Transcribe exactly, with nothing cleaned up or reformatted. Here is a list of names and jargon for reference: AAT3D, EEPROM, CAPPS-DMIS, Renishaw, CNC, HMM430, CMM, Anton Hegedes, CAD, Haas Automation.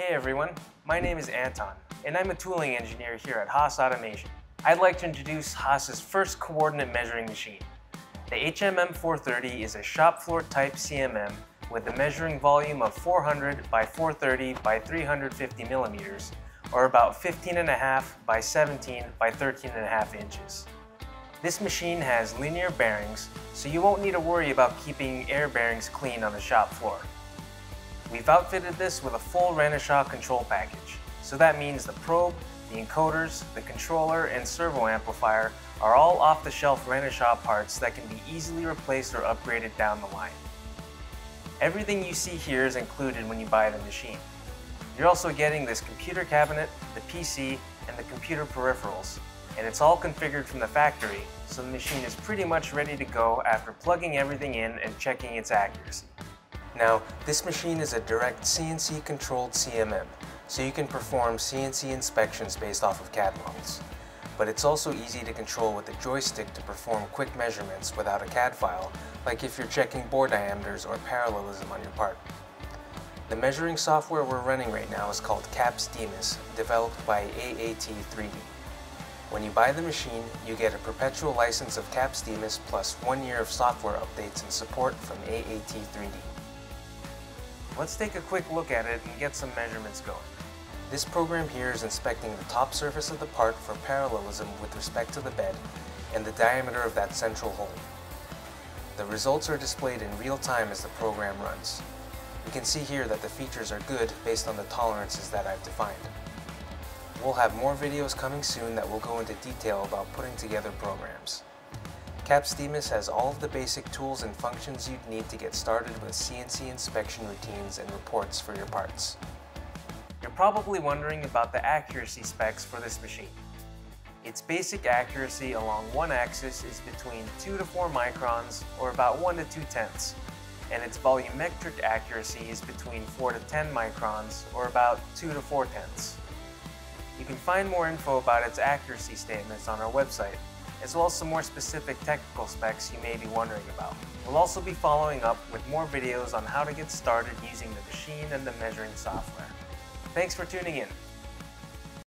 Hey everyone, my name is Anton, and I'm a tooling engineer here at Haas Automation. I'd like to introduce Haas's first coordinate measuring machine. The H M M four thirty is a shop floor type C M M with a measuring volume of four hundred by four thirty by three hundred fifty millimeters, or about fifteen and a half by seventeen by thirteen and a half inches. This machine has linear bearings, so you won't need to worry about keeping air bearings clean on the shop floor. We've outfitted this with a full Renishaw control package, so that means the probe, the encoders, the controller, and servo amplifier are all off-the-shelf Renishaw parts that can be easily replaced or upgraded down the line. Everything you see here is included when you buy the machine. You're also getting this computer cabinet, the P C, and the computer peripherals, and it's all configured from the factory, so the machine is pretty much ready to go after plugging everything in and checking its accuracy. Now, this machine is a direct C N C-controlled C M M, so you can perform C N C inspections based off of C A D models. But it's also easy to control with a joystick to perform quick measurements without a C A D file, like if you're checking bore diameters or parallelism on your part. The measuring software we're running right now is called CAPPS-D M I S, developed by A A T three D. When you buy the machine, you get a perpetual license of CAPPS-D M I S plus one year of software updates and support from A A T three D. Let's take a quick look at it and get some measurements going. This program here is inspecting the top surface of the part for parallelism with respect to the bed and the diameter of that central hole. The results are displayed in real time as the program runs. You can see here that the features are good based on the tolerances that I've defined. We'll have more videos coming soon that will go into detail about putting together programs. CAPPS-D M I S has all of the basic tools and functions you'd need to get started with C N C inspection routines and reports for your parts. You're probably wondering about the accuracy specs for this machine. Its basic accuracy along one axis is between two to four microns, or about one to two tenths, and its volumetric accuracy is between four to ten microns, or about two to four tenths. You can find more info about its accuracy statements on our website, as well as some more specific technical specs you may be wondering about. We'll also be following up with more videos on how to get started using the machine and the measuring software. Thanks for tuning in.